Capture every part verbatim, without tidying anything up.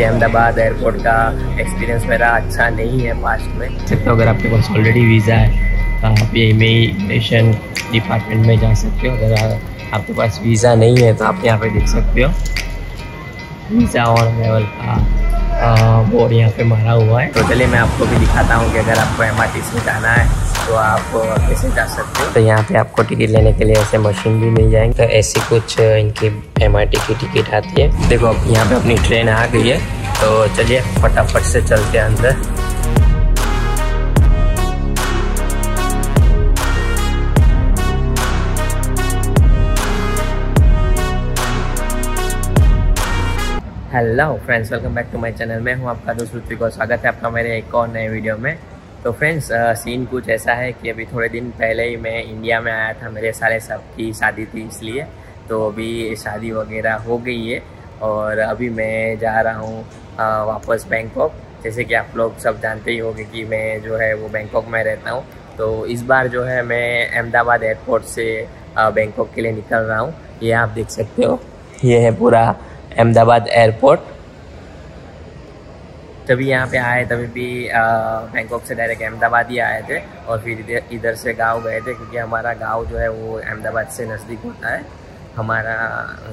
Ahmedabad airport का experience मेरा अच्छा नहीं है पास्ट में। तो अगर आपके पास ऑलरेडी वीज़ा है तो आप ये इमिग्रेशन डिपार्टमेंट में जा सकते हो। अगर आपके पास वीज़ा नहीं है तो आप यहाँ पे देख सकते हो वीज़ा और लेवल का बोर्ड यहाँ पे मारा हुआ है। तो चलिए मैं आपको भी दिखाता हूँ कि अगर आपको एम आर टी से जाना है तो आप कैसे जा सकते हो। तो यहाँ पे आपको टिकट लेने के लिए ऐसे मशीन भी मिल जाएंगे। तो ऐसी कुछ इनकी एमआरटी की टिकट आती है। देखो अब यहाँ पे अपनी ट्रेन आ गई है, तो चलिए फटाफट से चलते हैं अंदर। Hello friends, welcome back to my channel. मैं हूँ आपका दोस्त रुत व्लॉग्स। स्वागत है आपका मेरे एक और नए वीडियो में। तो फ्रेंड्स सीन कुछ ऐसा है कि अभी थोड़े दिन पहले ही मैं इंडिया में आया था। मेरे साले साहब की शादी थी इसलिए, तो अभी शादी वगैरह हो गई है और अभी मैं जा रहा हूँ वापस बैंकॉक। जैसे कि आप लोग सब जानते ही होंगे कि मैं जो है वो बैंकॉक में रहता हूँ। तो इस बार जो है मैं अहमदाबाद एयरपोर्ट से बैंकॉक के लिए निकल रहा हूँ। ये आप देख सकते हो, ये है पूरा अहमदाबाद एयरपोर्ट। तभी यहाँ पे आए तभी भी बैंकॉक से डायरेक्ट अहमदाबाद ही आए थे और फिर इधर इधर से गांव गए थे, क्योंकि हमारा गांव जो है वो अहमदाबाद से नज़दीक होता है। हमारा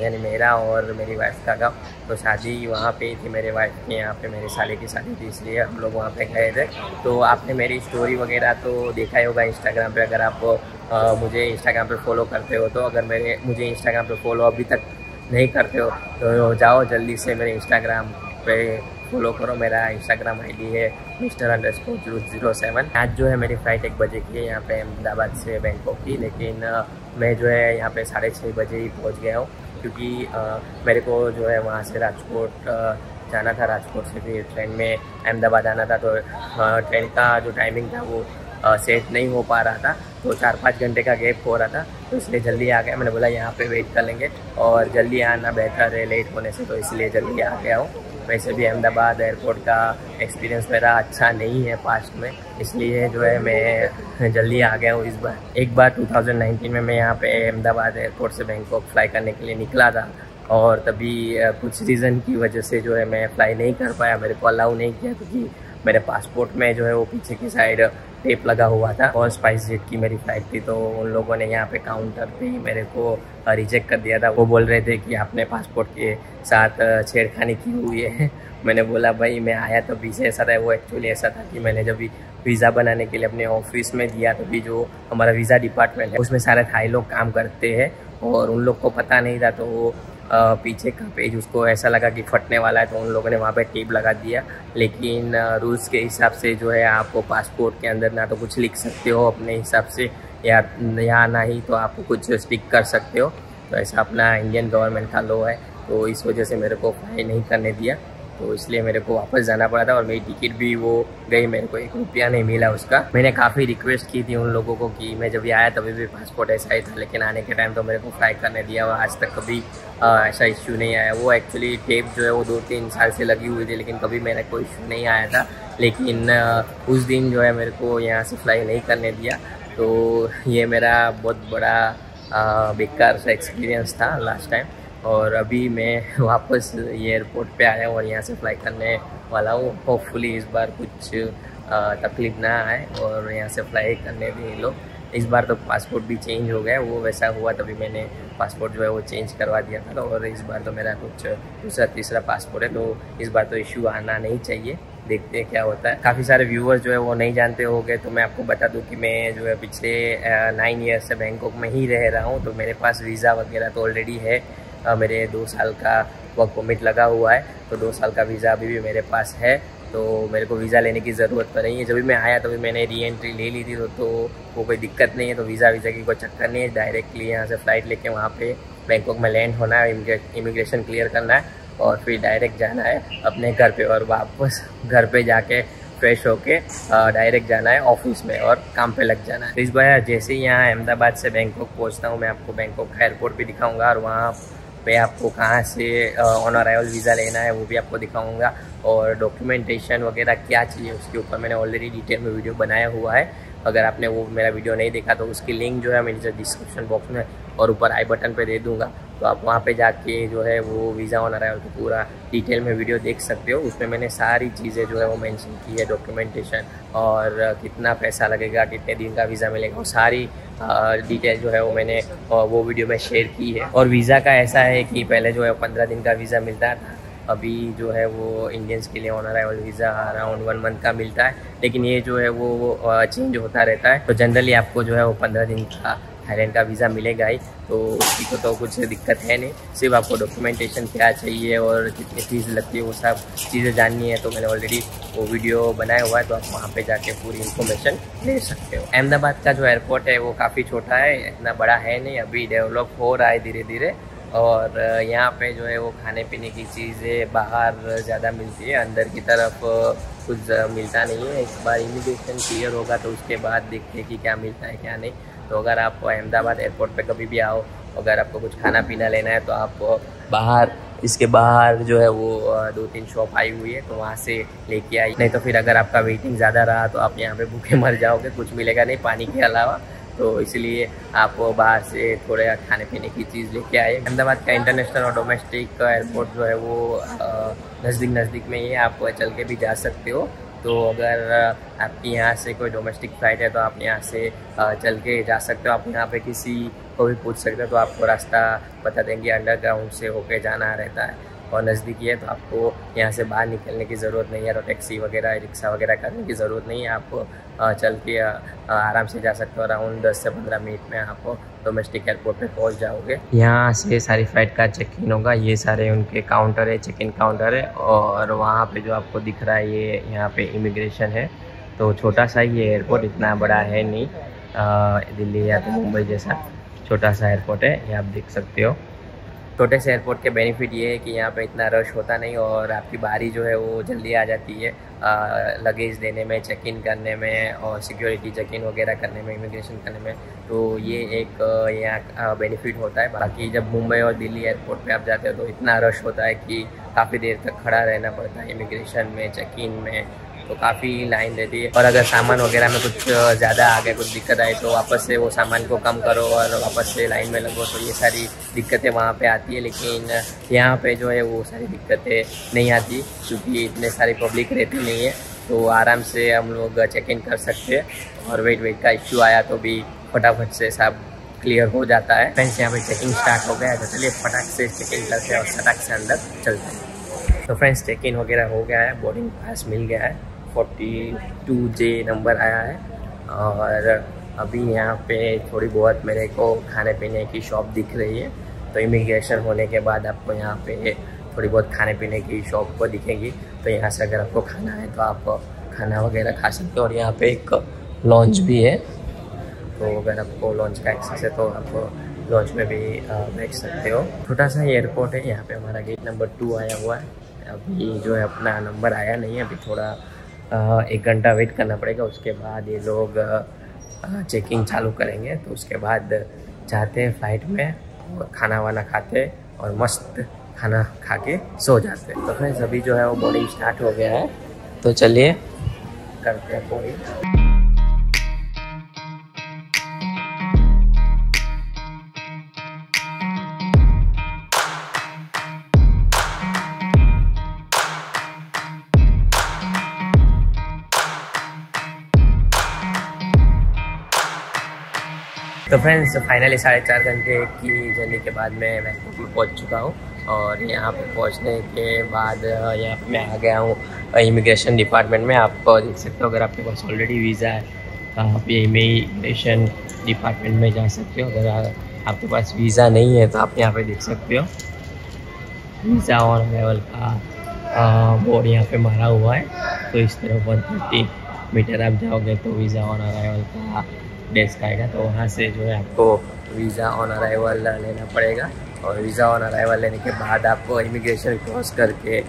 यानी मेरा और मेरी वाइफ का गांव। तो शादी वहाँ पे थी मेरे वाइफ की, यहाँ पे मेरे साले की शादी थी इसलिए हम लोग वहाँ पे गए थे। तो आपने मेरी स्टोरी वगैरह तो देखा ही होगा इंस्टाग्राम पर। अगर आप आ, मुझे इंस्टाग्राम पर फॉलो करते हो तो, अगर मेरे मुझे इंस्टाग्राम पर फॉलो अभी तक नहीं करते हो तो जाओ जल्दी से मेरे इंस्टाग्राम पर फॉलो करो। मेरा इंस्टाग्राम आईडी है mister underscore zero zero seven. आज जो है मेरी फ़्लाइट एक बजे की है यहाँ पे अहमदाबाद से बैंकॉक की, लेकिन मैं जो है यहाँ पे साढ़े छः बजे ही पहुँच गया हूँ, क्योंकि आ, मेरे को जो है वहाँ से राजकोट जाना था। राजकोट से फिर ट्रेन में अहमदाबाद आना था। तो आ, ट्रेन का जो टाइमिंग था वो आ, सेट नहीं हो पा रहा था, तो चार पाँच घंटे का गैप हो रहा था, तो इसलिए जल्दी आ गया। मैंने बोला यहाँ पे वेट कर लेंगे और जल्दी आना बेहतर है लेट होने से, तो इसलिए जल्दी आ गया हूँ। वैसे भी अहमदाबाद एयरपोर्ट का एक्सपीरियंस मेरा अच्छा नहीं है पास्ट में, इसलिए जो है मैं जल्दी आ गया हूँ इस बार। एक बार टू थाउजेंड नाइनटीन में मैं यहाँ पे अहमदाबाद एयरपोर्ट से बैंकॉक फ्लाई करने के लिए निकला था, और तभी कुछ रीज़न की वजह से जो है मैं फ़्लाई नहीं कर पाया। मेरे को अलाउ नहीं किया, क्योंकि मेरे पासपोर्ट में जो है वो पीछे की साइड टेप लगा हुआ था और स्पाइसजेट की मेरी फ़्लाइट थी। तो उन लोगों ने यहाँ पे काउंटर पे ही मेरे को रिजेक्ट कर दिया था। वो बोल रहे थे कि आपने पासपोर्ट के साथ छेड़खानी की हुई है। मैंने बोला भाई मैं आया तो वीज़ा ऐसा था। वो एक्चुअली ऐसा था कि मैंने जब भी वीज़ा बनाने के लिए अपने ऑफिस में दिया, तभी जो हमारा वीज़ा डिपार्टमेंट है उसमें सारे थाई लोग काम करते हैं, और उन लोग को पता नहीं था। तो वो आ, पीछे का पेज उसको ऐसा लगा कि फटने वाला है, तो उन लोगों ने वहाँ पे टेप लगा दिया। लेकिन रूल्स के हिसाब से जो है आपको पासपोर्ट के अंदर ना तो कुछ लिख सकते हो अपने हिसाब से, या या ना ही तो आपको कुछ स्टिक कर सकते हो। तो ऐसा अपना इंडियन गवर्नमेंट का लॉ है, तो इस वजह से मेरे को फाइल नहीं करने दिया, तो इसलिए मेरे को वापस जाना पड़ा था। और मेरी टिकट भी वो गई, मेरे को एक रुपया नहीं मिला उसका। मैंने काफ़ी रिक्वेस्ट की थी उन लोगों को कि मैं जब भी आया तभी भी पासपोर्ट ऐसा ही था, लेकिन आने के टाइम तो मेरे को फ्लाई करने दिया और आज तक कभी आ, ऐसा इश्यू नहीं आया। वो एक्चुअली टेप जो है वो दो तीन साल से लगी हुई थी, लेकिन कभी मेरा कोई इश्यू नहीं आया था। लेकिन आ, उस दिन जो है मेरे को यहाँ से फ्लाई नहीं करने दिया, तो ये मेरा बहुत बड़ा आ, बेकार सा एक्सपीरियंस था लास्ट टाइम। और अभी मैं वापस ये एयरपोर्ट पे आया हूँ और यहाँ से फ्लाई करने वाला हूँ। होपफुली इस बार कुछ तकलीफ़ ना आए और यहाँ से फ्लाई करने भी लो। इस बार तो पासपोर्ट भी चेंज हो गया, वो वैसा हुआ तभी मैंने पासपोर्ट जो है वो चेंज करवा दिया था। और इस बार तो मेरा कुछ दूसरा तीसरा पासपोर्ट है, तो इस बार तो इश्यू आना नहीं चाहिए। देखते हैं क्या होता है। काफ़ी सारे व्यूअर्स जो है वो नहीं जानते होंगे, तो मैं आपको बता दूं कि मैं जो है पिछले नाइन ईयर्स से बैंकॉक में ही रह रहा हूँ। तो मेरे पास वीज़ा वगैरह तो ऑलरेडी है, Uh, मेरे दो साल का वर्क परमिट लगा हुआ है, तो दो साल का वीज़ा अभी भी मेरे पास है। तो मेरे को वीज़ा लेने की ज़रूरत तो नहीं है। जब भी मैं आया तभी तो मैंने री एंट्री ले ली थी, तो, तो वो कोई दिक्कत नहीं है। तो वीज़ा वीज़ा की कोई चक्कर नहीं है। डायरेक्टली यहाँ से फ़्लाइट लेके वहाँ पे बैंकॉक में लैंड होना है, इमिग्रेशन क्लियर करना है और फिर डायरेक्ट जाना है अपने घर पर, और वापस घर पर जाके फ्रेश होके डायरेक्ट जाना है ऑफिस में और काम पे लग जाना है। तो इस बार जैसे ही यहाँ अहमदाबाद से बैंकॉक पहुँचता हूँ, मैं आपको बैंकॉक का एयरपोर्ट भी दिखाऊँगा और वहाँ पे आपको कहाँ से ऑन अराइवल वीज़ा लेना है वो भी आपको दिखाऊंगा, और डॉक्यूमेंटेशन वगैरह क्या चाहिए उसके ऊपर मैंने ऑलरेडी डिटेल में वीडियो बनाया हुआ है। अगर आपने वो मेरा वीडियो नहीं देखा तो उसकी लिंक जो है मेरे डिस्क्रिप्शन बॉक्स में और ऊपर आई बटन पे दे दूंगा, तो आप वहाँ पे जाके जो है वो वीज़ा ऑन अराइवल तो पूरा डिटेल में वीडियो देख सकते हो। उसमें मैंने सारी चीज़ें जो है वो मेंशन की है, डॉक्यूमेंटेशन और कितना पैसा लगेगा, कितने दिन का वीज़ा मिलेगा, वो सारी डिटेल जो है वो मैंने वो वीडियो में शेयर की है। और वीज़ा का ऐसा है कि पहले जो है पंद्रह दिन का वीज़ा मिलता था, अभी जो है वो इंडियंस के लिए on arrival visa around one month का मिलता है, लेकिन ये जो है वो चेंज होता रहता है। तो जनरली आपको जो है वो पंद्रह दिन का थाईलैंड का वीज़ा मिलेगा ही, तो उसकी को तो कुछ दिक्कत है नहीं। सिर्फ आपको डॉक्यूमेंटेशन क्या चाहिए और कितनी फीस लगती है वो सब चीज़ें जाननी है, तो मैंने ऑलरेडी वो वीडियो बनाया हुआ है, तो आप वहाँ पे जाके पूरी इन्फॉर्मेशन ले सकते हो। अहमदाबाद का जो एयरपोर्ट है वो काफ़ी छोटा है, इतना बड़ा है नहीं, अभी डेवलप हो रहा है धीरे धीरे। और यहाँ पे जो है वो खाने पीने की चीज़ें बाहर ज़्यादा मिलती है, अंदर की तरफ कुछ मिलता नहीं है। एक बार इमिग्रेशन क्लियर होगा तो उसके बाद देखते हैं कि क्या मिलता है क्या नहीं। तो अगर आप अहमदाबाद एयरपोर्ट पे कभी भी आओ, अगर आपको कुछ खाना पीना लेना है तो आप बाहर इसके बाहर जो है वो दो तीन शॉप आई हुई है, तो वहाँ से लेके आई, नहीं तो फिर अगर आपका वेटिंग ज़्यादा रहा तो आप यहाँ पे भूखे मर जाओगे, कुछ मिलेगा नहीं पानी के अलावा। तो इसलिए आप बाहर से थोड़े खाने पीने की चीज़ लेके आए। अहमदाबाद का इंटरनेशनल और डोमेस्टिक एयरपोर्ट जो है वो नज़दीक नज़दीक में ही है, आप चल के भी जा सकते हो। तो अगर आपकी यहाँ से कोई डोमेस्टिक फ़्लाइट है तो आप यहाँ से चल के जा सकते हो, आप यहाँ पे किसी को भी पूछ सकते हो, तो आपको रास्ता बता देंगे। अंडरग्राउंड से होके जाना रहता है और नज़दीकी है, तो आपको यहाँ से बाहर निकलने की ज़रूरत नहीं है, तो टैक्सी वगैरह रिक्शा वगैरह करने की ज़रूरत नहीं है, आप चल के आराम से जा सकते हो। अराउंड दस से पंद्रह मिनट में आप डोमेस्टिक एयरपोर्ट पे पहुँच जाओगे। यहाँ से सारी फ्लाइट का चेक इन होगा, ये सारे उनके काउंटर है, चेक इन काउंटर है, और वहाँ पर जो आपको दिख रहा है ये यहाँ पर इमिग्रेशन है। तो छोटा सा ये एयरपोर्ट, इतना बड़ा है नहीं, दिल्ली या तो मुंबई जैसा छोटा सा एयरपोर्ट है, ये आप देख सकते हो। छोटे से एयरपोर्ट के बेनिफिट ये है कि यहाँ पे इतना रश होता नहीं और आपकी बारी जो है वो जल्दी आ जाती है, लगेज देने में, चेक इन करने में और सिक्योरिटी चेक इन वगैरह करने में, इमिग्रेशन करने में। तो ये एक यहाँ बेनिफिट होता है। बाकी जब मुंबई और दिल्ली एयरपोर्ट पे आप जाते हो तो इतना रश होता है कि काफ़ी देर तक खड़ा रहना पड़ता है इमिग्रेशन में, चेक इन में, तो काफ़ी लाइन रहती है। और अगर सामान वगैरह में कुछ ज़्यादा आ गया, कुछ दिक्कत आई तो वापस से वो सामान को कम करो और वापस से लाइन में लगो, तो ये सारी दिक्कतें वहाँ पे आती है। लेकिन यहाँ पे जो है वो सारी दिक्कतें नहीं आती, क्योंकि इतने सारी पब्लिक रहती नहीं है, तो आराम से हम लोग चेक इन कर सकते हैं। और वेट वेट का इश्यू आया तो भी फटाफट से सब क्लियर हो जाता है। फ्रेंड्स, यहाँ पर चेकिंग स्टार्ट हो गया, तो चलिए फटाक से चेक इन करते हैं और फटाक से अंदर चलते हैं। तो फ्रेंड्स, चेक इन वगैरह हो गया है, बोर्डिंग पास मिल गया है, बयालीस जे नंबर आया है। और अभी यहाँ पे थोड़ी बहुत मेरे को खाने पीने की शॉप दिख रही है, तो इमिग्रेशन होने के बाद आपको यहाँ पे थोड़ी बहुत खाने पीने की शॉप को दिखेगी, तो यहाँ से अगर आपको खाना है तो आप खाना वगैरह खा सकते हो। और यहाँ पे एक लॉन्च भी है, तो अगर आपको लॉन्च का एक्सेस है तो आप लॉन्च में भी बैठ सकते हो। छोटा सा एयरपोर्ट है, यहाँ पर हमारा गेट नंबर टू आया हुआ है, अभी जो है अपना नंबर आया नहीं है, अभी थोड़ा एक घंटा वेट करना पड़ेगा, उसके बाद ये लोग चेकिंग चालू करेंगे। तो उसके बाद जाते हैं फ्लाइट में और खाना वाना खाते और मस्त खाना खा के सो जाते हैं। तो फ्रेंड्स, अभी जो है वो बोर्डिंग स्टार्ट हो गया है, तो चलिए करते हैं बोर्डिंग। तो फ्रेंड्स, फाइनली साढ़े चार घंटे की जर्नी के बाद मैं बैंकॉक में पहुंच चुका हूं, और यहाँ पे पहुंचने के बाद यहाँ पे मैं आ गया हूं इमिग्रेशन डिपार्टमेंट में। आप देख सकते हो, अगर आपके पास ऑलरेडी वीज़ा है तो आप ये इमिग्रेशन डिपार्टमेंट में जा सकते हो। अगर आपके पास वीज़ा नहीं है तो आप यहाँ पे देख सकते हो, वीज़ा ऑन लेवल का बोर्ड यहाँ पर मारा हुआ है। तो इस तरह वन थर्टी मीटर आप जाओगे तो वीज़ा ऑन अराइवल का डेस्क आएगा, तो वहाँ से जो है आपको वीज़ा ऑन अराइवल लेना पड़ेगा। और वीज़ा ऑन अराइवल लेने के बाद आपको इमिग्रेशन क्रॉस करके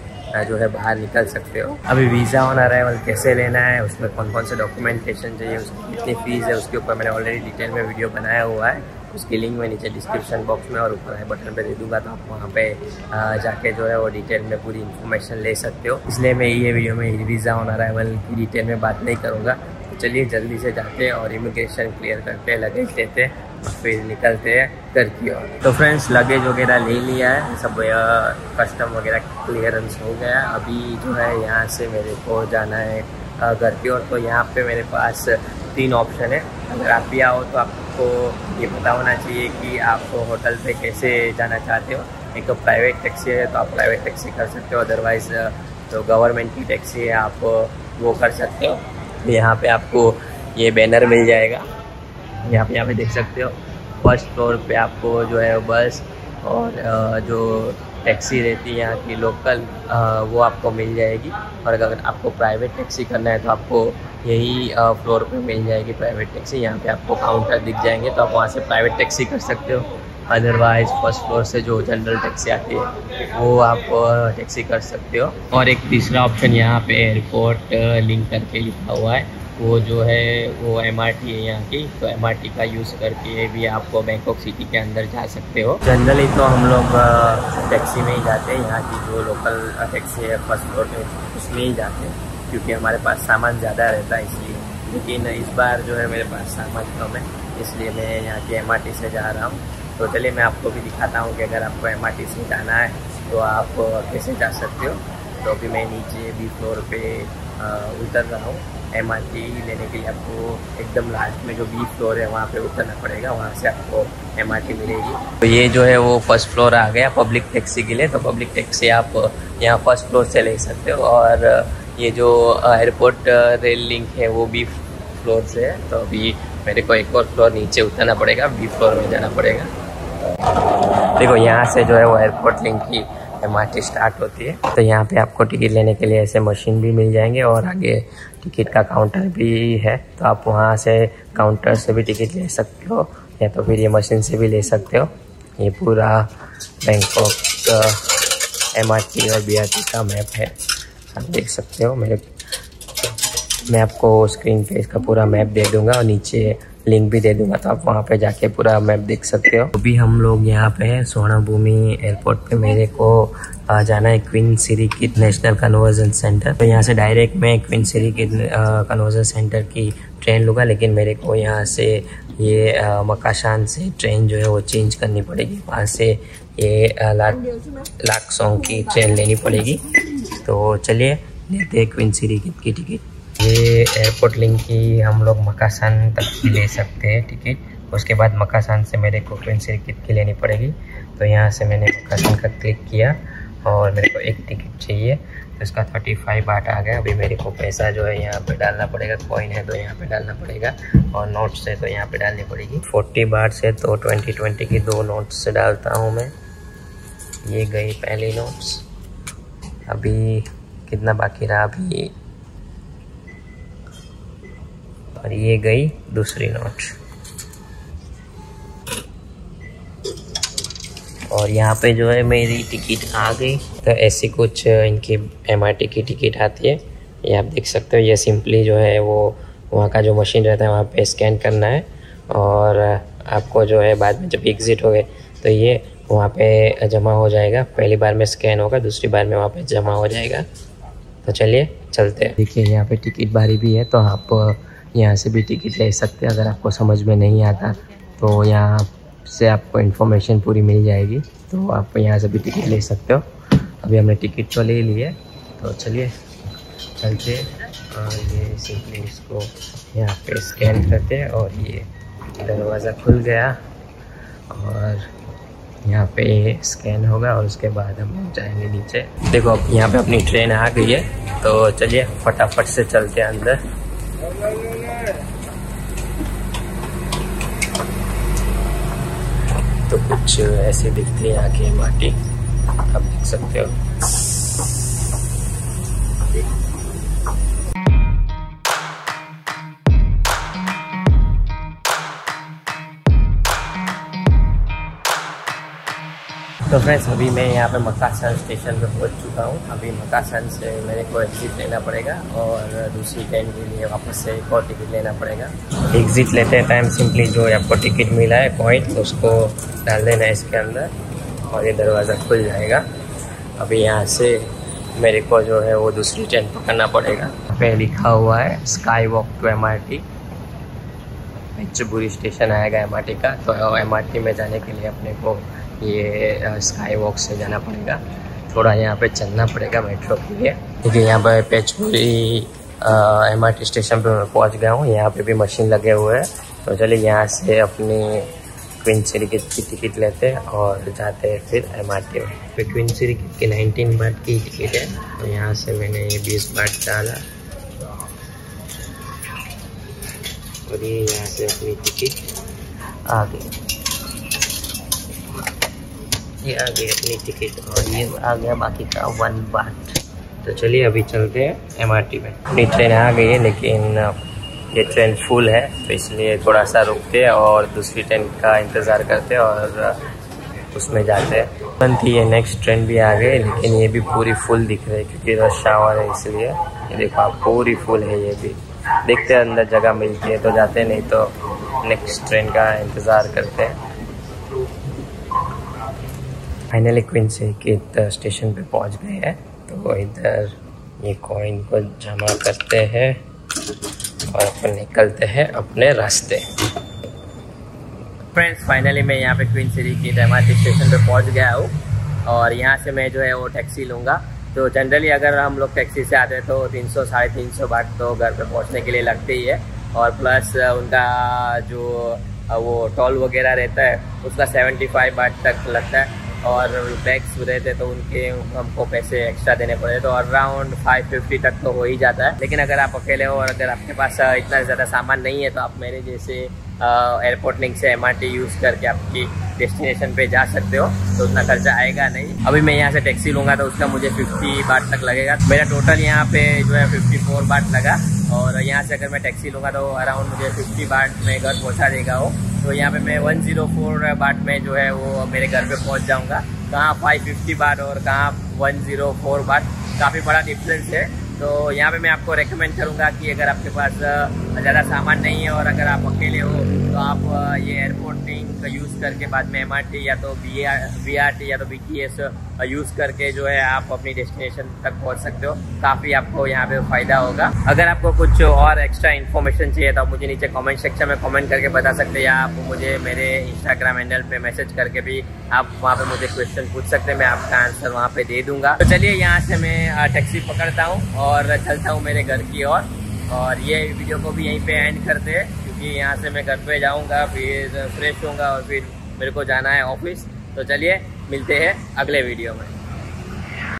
जो है बाहर निकल सकते हो। अभी वीज़ा ऑन अराइवल कैसे लेना है, उसमें कौन कौन से डॉक्यूमेंटेशन चाहिए, उसकी कितनी फ़ीस है, उसके ऊपर मैंने ऑलरेडी डिटेल में वीडियो बनाया हुआ है, उसकी लिंक मैं नीचे डिस्क्रिप्शन बॉक्स में और ऊपर आई बटन पे दे दूंगा, तो आप वहाँ पे जाके जो है वो डिटेल में पूरी इन्फॉर्मेशन ले सकते हो। इसलिए मैं ये वीडियो में वीज़ा ऑन अराइवल की डिटेल में बात नहीं करूँगा, तो चलिए जल्दी से जाते हैं और इमिग्रेशन क्लियर करते हैं, लगेज लेते हैं, फिर निकलते हैं घर की ओर। तो फ्रेंड्स लगेज वगैरह ले लिया है, सब कस्टम वगैरह क्लियरेंस हो गया। अभी जो है यहाँ से मेरे को जाना है घर की ओर। तो यहाँ पे मेरे पास तीन ऑप्शन है। अगर आप भी आओ तो आपको ये पता होना चाहिए कि आप होटल पे कैसे जाना चाहते हो। एक तो प्राइवेट टैक्सी है तो आप प्राइवेट टैक्सी कर सकते हो, अदरवाइज़ तो गवर्नमेंट की टैक्सी है, आप वो कर सकते हो। यहाँ पे आपको ये बैनर मिल जाएगा, यहाँ पे यहाँ पे देख सकते हो। फर्स्ट फ्लोर पे आपको जो है बस और जो टैक्सी रहती है यहाँ की लोकल वो आपको मिल जाएगी, और अगर आपको प्राइवेट टैक्सी करना है तो आपको यही फ्लोर पे मिल जाएगी प्राइवेट टैक्सी। यहाँ पे आपको काउंटर दिख जाएंगे तो आप वहाँ से प्राइवेट टैक्सी कर सकते हो, अदरवाइज़ फर्स्ट फ्लोर से जो जनरल टैक्सी आती है वो आप टैक्सी कर सकते हो। और एक तीसरा ऑप्शन यहाँ पे एयरपोर्ट लिंक करके लिखा हुआ है, वो जो है वो एमआरटी है यहाँ की, तो एमआरटी का यूज़ करके भी आप बैंकॉक सिटी के अंदर जा सकते हो। जनरली तो हम लोग टैक्सी में ही जाते हैं, यहाँ की जो लोकल टैक्सी है फर्स्ट फ्लोर पे उसमें ही जाते हैं, क्योंकि हमारे पास सामान ज़्यादा रहता है इसलिए। लेकिन इस बार जो है मेरे पास सामान कम है इसलिए मैं यहाँ की एमआरटी से जा रहा हूँ। तो चलिए मैं आपको भी दिखाता हूँ कि अगर आपको एमआरटी से जाना है तो आप कैसे जा सकते हो। तो अभी मैं नीचे बी फ्लोर पे उतर रहा हूँ। एमआरटी लेने के लिए आपको एकदम लास्ट में जो बी फ्लोर है वहाँ पे उतरना पड़ेगा, वहाँ से आपको एमआरटी मिलेगी। तो ये जो है वो फर्स्ट फ्लोर आ गया पब्लिक टैक्सी के लिए। तो पब्लिक टैक्सी आप यहाँ फर्स्ट फ्लोर से ले सकते हो, और ये जो एयरपोर्ट रेल लिंक है वो बी फ्लोर से है। तो अभी मेरे को एक और फ्लोर नीचे उतरना पड़ेगा, बी फ्लोर में जाना पड़ेगा। देखो यहाँ से जो है वो एयरपोर्ट लिंक की एमआरटी स्टार्ट होती है। तो यहाँ पे आपको टिकट लेने के लिए ऐसे मशीन भी मिल जाएंगे, और आगे टिकट का काउंटर भी है तो आप वहाँ से काउंटर से भी टिकट ले सकते हो, या तो फिर ये मशीन से भी ले सकते हो। ये पूरा बैंकॉक एमआरटी और बीआरटी का मैप है, आप देख सकते हो। मेरे मैं आपको स्क्रीन पे इसका पूरा मैप दे दूंगा और नीचे लिंक भी दे दूंगा, तो आप वहाँ पे जाके पूरा मैप देख सकते हो। अभी हम लोग यहाँ पे सुवर्णभूमि एयरपोर्ट पे, मेरे को जाना है Queen Sirikit National convention centre. तो यहाँ से डायरेक्ट मैं क्वीन सिरिकिट कन्वर्जन सेंटर की ट्रेन लूँगा, लेकिन मेरे को यहाँ से ये मक्कासान से ट्रेन जो है वो चेंज करनी पड़ेगी, वहाँ से ये लाख सौ की ट्रेन लेनी पड़ेगी। तो चलिए लेते हैं क्वीन सिरिकिट की टिकट। ये एयरपोर्ट लिंक की हम लोग मक्कासान तक की ले सकते हैं टिकट, उसके बाद मक्कासान से मेरे को क्वीन सिरिकिट की लेनी पड़ेगी। तो यहाँ से मैंने मक्कासान का क्लिक किया और मेरे को एक टिकट चाहिए, तो इसका थर्टी फाइव बाट आ गया। अभी मेरे को पैसा जो है यहाँ पे डालना पड़ेगा, कॉइन है तो यहाँ पे डालना पड़ेगा, और नोट्स है तो यहाँ पे डालनी पड़ेगी। फोर्टी बाट से तो ट्वेंटी ट्वेंटी की दो नोट्स से डालता हूँ मैं। ये गई पहली नोट्स। अभी कितना बाकी रहा? अभी, और ये गई दूसरी नोट। और यहाँ पे जो है मेरी टिकट आ गई। तो ऐसी कुछ इनकी एमआरटी की टिकट आती है, ये आप देख सकते हो। ये सिंपली जो है वो वहाँ का जो मशीन रहता है वहाँ पे स्कैन करना है, और आपको जो है बाद में जब एग्ज़िट हो गए तो ये वहाँ पे जमा हो जाएगा। पहली बार में स्कैन होगा, दूसरी बार में वहाँ पे जमा हो जाएगा। तो चलिए चलते हैं। देखिए यहाँ पे टिकट बारी भी है, तो आप यहाँ से भी टिकट ले सकते हैं। अगर आपको समझ में नहीं आता तो यहाँ से आपको इन्फॉर्मेशन पूरी मिल जाएगी, तो आप यहाँ से भी टिकट ले सकते हो। अभी हमने टिकट तो ले लिए, तो चलिए चलते। और ये सिंपली इसको यहाँ पे स्कैन करते हैं, और ये दरवाज़ा खुल गया और यहाँ पे स्कैन होगा, और उसके बाद हम जाएंगे नीचे। देखो अब यहाँ पे अपनी ट्रेन आ गई है, तो चलिए फटाफट से चलते हैं अंदर। तो कुछ ऐसे दिखती है यहाँ की माटी, आप देख सकते हो। तो फ्रेंड्स अभी मैं यहाँ पे मक्कासान स्टेशन पे पहुँच चुका हूँ। अभी मक्कासान से मेरे को एग्जिट लेना पड़ेगा, और दूसरी ट्रेन के लिए वापस से एक और टिकट लेना पड़ेगा। एग्जिट लेते टाइम सिंपली जो आपको टिकट मिला है पॉइंट उसको डाल देना है इसके अंदर, और ये दरवाज़ा खुल जाएगा। अभी यहाँ से मेरे को जो है वो दूसरी ट्रेन पकड़ना पड़ेगा। पे लिखा हुआ है sky walk to MRT, Phetchaburi station आएगा एमआरटी का, तो एमआरटी में जाने के लिए अपने को ये स्काई वॉक से जाना पड़ेगा। थोड़ा यहाँ पे चलना पड़ेगा मेट्रो के लिए, क्योंकि यहाँ पर पेंचबुरी एमआरटी स्टेशन पे मैं पहुँच गया हूँ। यहाँ पे भी मशीन लगे हुए हैं, तो चलिए यहाँ से अपनी क्वीन सिरिकिट की टिकट लेते हैं और जाते हैं फिर एमआरटी में। फिर क्वीन सिरिकिट की उन्नीस बाट की टिकट है, तो यहाँ से मैंने ये बीस बाट डाला और ये यहाँ से अपनी टिकट आ गई, ये आ गई अपनी टिकट और ये आ गया बाकी का वन बाट। तो चलिए अभी चलते हैं एमआरटी में। अपनी ट्रेन आ गई है, लेकिन ये ट्रेन फुल है तो इसलिए थोड़ा सा रुकते हैं और दूसरी ट्रेन का इंतज़ार करते हैं और उसमें जाते हैं। तुरंत ये नेक्स्ट ट्रेन भी आ गई, लेकिन ये भी पूरी फुल दिख रही है क्योंकि रश आवर है, इसलिए ये देखो आप पूरी फुल है। ये भी देखते हैं अंदर जगह मिलती है तो जाते, नहीं तो नेक्स्ट ट्रेन का इंतज़ार करते हैं। फाइनली क्वीन सिरिकिट स्टेशन पे पहुंच गए हैं, तो इधर ये कॉइन को जमा करते हैं और अपन निकलते हैं अपने रास्ते। फ्रेंड्स फाइनली मैं यहाँ पे क्वीन सिरिकिट एमआरटी स्टेशन पे पहुँच गया हूँ और यहाँ से मैं जो है वो टैक्सी लूँगा। तो जनरली अगर हम लोग टैक्सी से आते हैं तो तीन सौ साढ़े तीन सौ बाट तो घर पे पहुँचने के लिए लगते ही है, और प्लस उनका जो वो टोल वगैरह रहता है उसका सेवेंटी फाइव बाट तक लगता है, और टैक्स रहते तो उनके हमको पैसे एक्स्ट्रा देने पड़े, तो अराउंड फाइव फिफ्टी तक तो हो ही जाता है। लेकिन अगर आप अकेले हो और अगर आपके पास इतना ज़्यादा सामान नहीं है तो आप मेरे जैसे एयरपोर्ट लिंक से एमआरटी यूज़ करके आपकी डेस्टिनेशन पे जा सकते हो, तो उतना खर्चा आएगा नहीं। अभी मैं यहाँ से टैक्सी लूँगा तो उसका मुझे पचास बाट तक लगेगा, मेरा टोटल यहाँ पे जो है चौवन बाट लगा, और यहाँ से अगर मैं टैक्सी लूँगा तो अराउंड मुझे पचास बाट में घर पहुँचा देगा वो। तो यहाँ पे मैं एक सौ चार बाट में जो है वो मेरे घर पर पहुँच जाऊँगा। कहाँ पाँच सौ पचास बाट और कहाँ एक सौ चार बाट, काफ़ी बड़ा डिफरेंस है। तो यहाँ पे मैं आपको रेकमेंड करूँगा कि अगर आपके पास ज़्यादा सामान नहीं है और अगर आप अकेले हो तो आप ये एयरपोर्ट लिंक यूज़ करके बाद में एमआरटी या तो B R B R T या तो बीटीएस यूज़ करके जो है आप अपनी डेस्टिनेशन तक पहुँच सकते हो। काफ़ी आपको यहाँ पे फ़ायदा होगा। अगर आपको कुछ और एक्स्ट्रा इन्फॉर्मेशन चाहिए तो आप मुझे नीचे कॉमेंट सेक्शन में कॉमेंट करके बता सकते हैं, या आप मुझे मेरे इंस्टाग्राम हैंडल पर मैसेज करके भी आप वहाँ पर मुझे क्वेश्चन पूछ सकते हैं, मैं आपका आंसर वहाँ पर दे दूँगा। तो चलिए यहाँ से मैं टैक्सी पकड़ता हूँ और चलता हूँ मेरे घर की ओर, और ये वीडियो को भी यहीं पे एंड करते हैं क्योंकि यहाँ से मैं घर पे जाऊँगा, फिर फ्रेश होऊंगा और फिर मेरे को जाना है ऑफिस। तो चलिए मिलते हैं अगले वीडियो में।